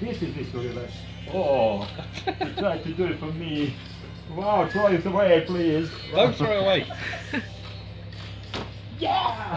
This is this way, like, oh, you tried to do it for me. Wow, throw it away, please. Don't throw it away. Yeah!